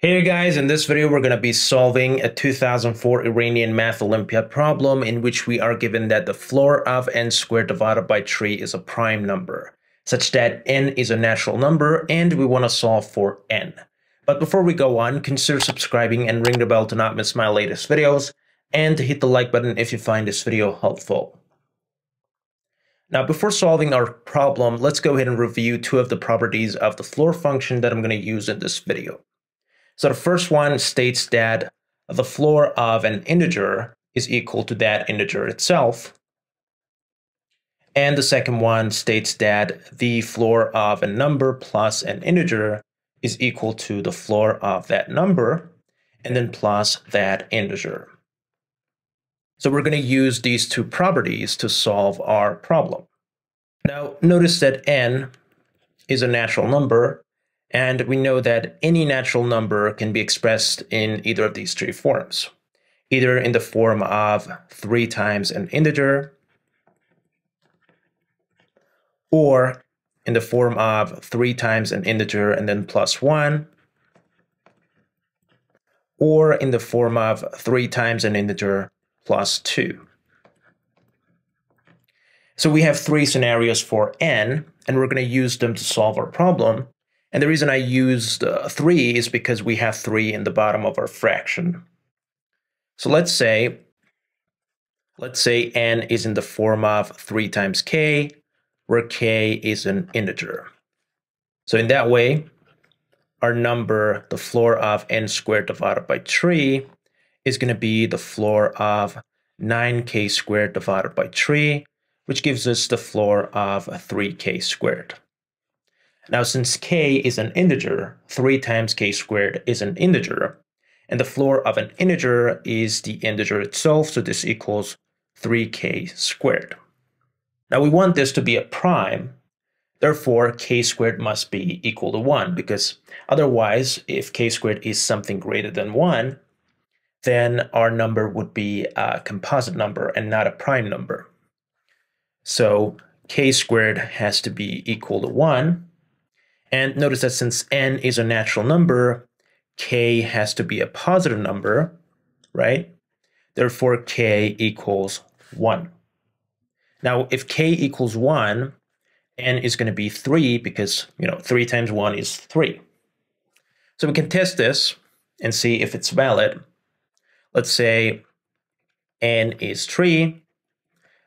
Hey guys, in this video we're going to be solving a 2004 Iranian Math Olympiad problem in which we are given that the floor of n squared divided by 3 is a prime number, such that n is a natural number and we want to solve for n. But before we go on, consider subscribing and ring the bell to not miss my latest videos, and hit the like button if you find this video helpful. Now before solving our problem, let's go ahead and review two of the properties of the floor function that I'm going to use in this video. So the first one states that the floor of an integer is equal to that integer itself. And the second one states that the floor of a number plus an integer is equal to the floor of that number, and then plus that integer. So we're going to use these two properties to solve our problem. Now, notice that n is a natural number. And we know that any natural number can be expressed in either of these three forms, either in the form of 3 times an integer, or in the form of 3 times an integer and then plus 1, or in the form of 3 times an integer plus 2. So we have three scenarios for n, and we're going to use them to solve our problem. And the reason I used 3 is because we have 3 in the bottom of our fraction. So let's say n is in the form of 3 times k, where k is an integer. So in that way, our number, the floor of n squared divided by 3, is going to be the floor of 9k squared divided by 3, which gives us the floor of 3k squared. Now, since k is an integer, 3 times k squared is an integer, and the floor of an integer is the integer itself, so this equals 3k squared. Now, we want this to be a prime, therefore k squared must be equal to 1, because otherwise, if k squared is something greater than 1, then our number would be a composite number and not a prime number. So k squared has to be equal to 1. And notice that since n is a natural number, k has to be a positive number, right? Therefore, k equals 1. Now, if k equals 1, n is going to be 3 because, 3 times 1 is 3. So we can test this and see if it's valid. Let's say n is 3.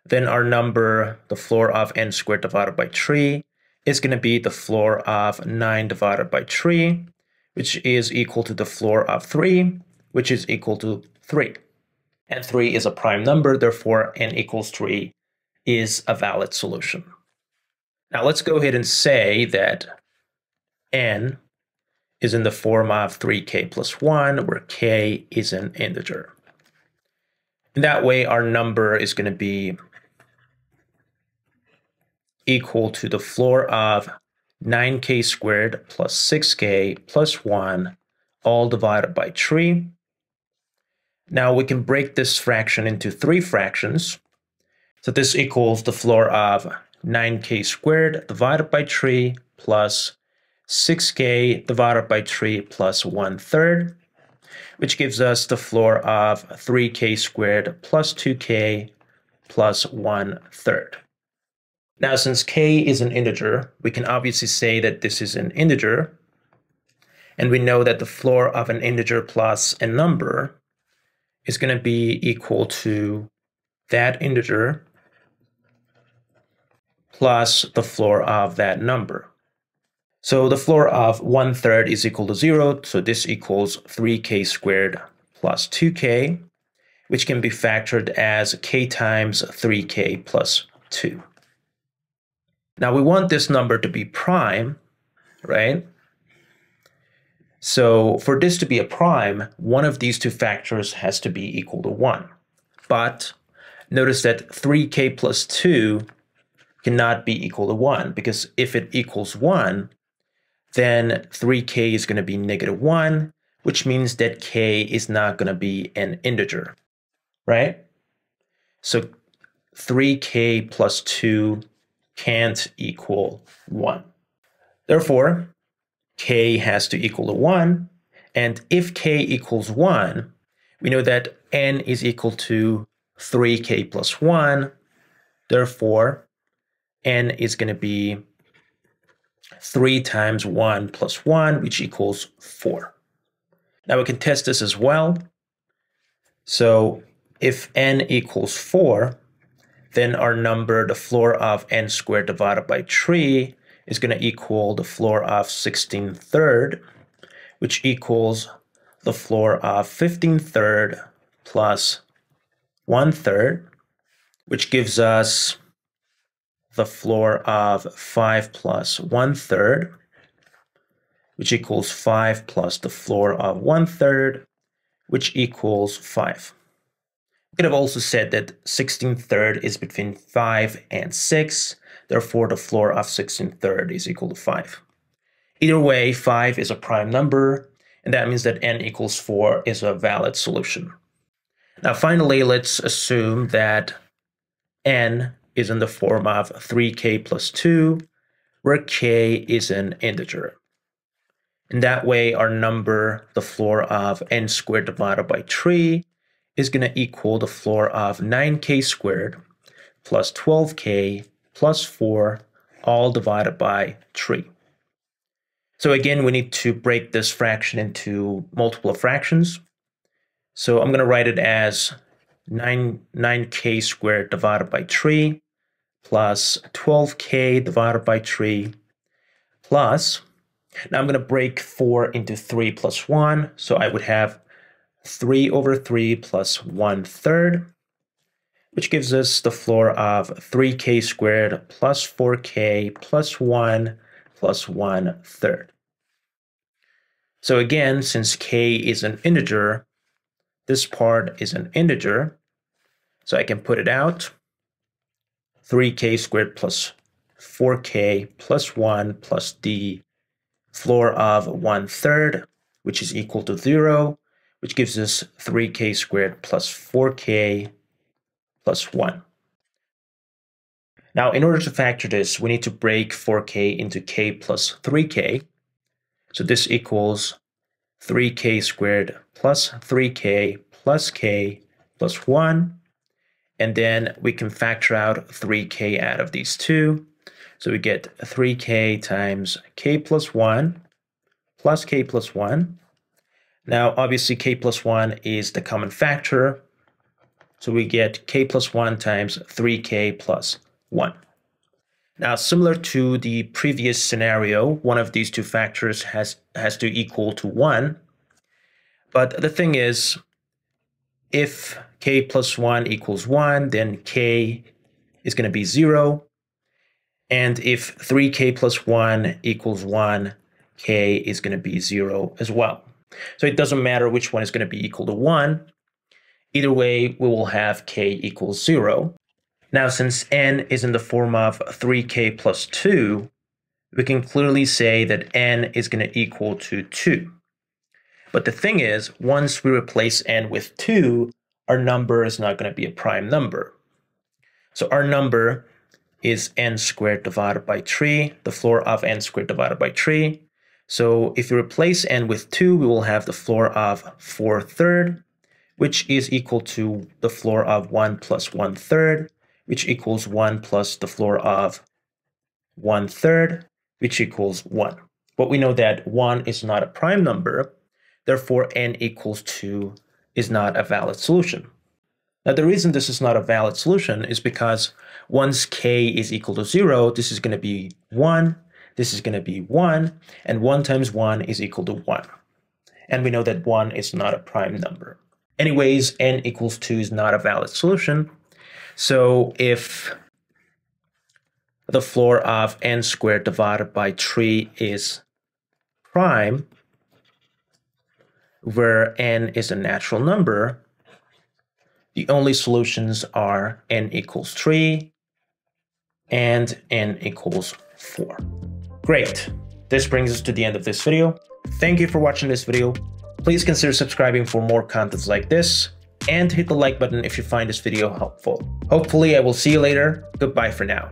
Then our number, the floor of n squared divided by 3, is going to be the floor of 9 divided by 3, which is equal to the floor of 3, which is equal to 3. And 3 is a prime number, therefore n equals 3 is a valid solution. Now let's go ahead and say that n is in the form of 3k plus 1, where k is an integer. And that way our number is going to be equal to the floor of 9k squared plus 6k plus 1, all divided by 3. Now we can break this fraction into three fractions. So this equals the floor of 9k squared divided by 3 plus 6k divided by 3 plus 1/3, which gives us the floor of 3k squared plus 2k plus 1/3. Now, since k is an integer, we can obviously say that this is an integer. And we know that the floor of an integer plus a number is going to be equal to that integer plus the floor of that number. So the floor of 1/3 is equal to 0. So this equals 3k squared plus 2k, which can be factored as k times 3k plus 2. Now we want this number to be prime, right? So for this to be a prime, one of these two factors has to be equal to 1. But notice that 3k plus 2 cannot be equal to 1, because if it equals 1, then 3k is going to be negative 1, which means that k is not going to be an integer, right? So 3k plus 2 can't equal 1. Therefore, k has to equal to 1, And if k equals 1, we know that n is equal to 3k plus 1. Therefore, n is going to be 3 times 1 plus 1, which equals 4. Now we can test this as well. So if n equals 4, then our number, the floor of n squared divided by 3, is going to equal the floor of 16/3, which equals the floor of 15/3 plus 1/3, which gives us the floor of 5 plus 1/3, which equals 5 plus the floor of 1/3, which equals 5. We could have also said that 16/3 is between 5 and 6. Therefore, the floor of 16/3 is equal to 5. Either way, 5 is a prime number, and that means that n equals 4 is a valid solution. Now, finally, let's assume that n is in the form of 3k plus 2, where k is an integer. And that way, our number, the floor of n squared divided by 3, is going to equal the floor of 9k squared plus 12k plus 4, all divided by 3. So again, we need to break this fraction into multiple fractions. So I'm going to write it as 9k squared divided by 3 plus 12k divided by 3 plus, now I'm going to break 4 into 3 plus 1, so I would have 3 over 3 plus 1/3, which gives us the floor of 3k squared plus 4k plus 1 plus 1/3. So again, since k is an integer, this part is an integer, so I can put it out. 3k squared plus 4k plus 1 plus the floor of 1/3, which is equal to 0, which gives us 3k squared plus 4k plus 1. Now, in order to factor this, we need to break 4k into k plus 3k. So this equals 3k squared plus 3k plus k plus 1. And then we can factor out 3k out of these two. So we get 3k times k plus 1 plus k plus 1. Now, obviously, k plus 1 is the common factor. So we get k plus 1 times 3k plus 1. Now, similar to the previous scenario, one of these two factors has to equal to 1. But the thing is, if k plus 1 equals 1, then k is going to be 0. And if 3k plus 1 equals 1, k is going to be 0 as well. So it doesn't matter which one is going to be equal to 1. Either way, we will have k equals 0. Now, since n is in the form of 3k plus 2, we can clearly say that n is going to equal to 2. But the thing is, once we replace n with 2, our number is not going to be a prime number. So our number is n squared divided by 3, the floor of n squared divided by 3. So if you replace n with 2, we will have the floor of 4/3, which is equal to the floor of 1 plus 1/3, which equals 1 plus the floor of 1/3, which equals 1. But we know that 1 is not a prime number. Therefore, n equals 2 is not a valid solution. Now, the reason this is not a valid solution is because once k is equal to 0, this is going to be 1. This is going to be 1, and 1 times 1 is equal to 1. And we know that 1 is not a prime number. Anyways, n equals 2 is not a valid solution. So if the floor of n squared divided by 3 is prime, where n is a natural number, the only solutions are n equals 3 and n equals 4. Great. This brings us to the end of this video. Thank you for watching this video. Please consider subscribing for more contents like this, and hit the like button if you find this video helpful. Hopefully, I will see you later. Goodbye for now.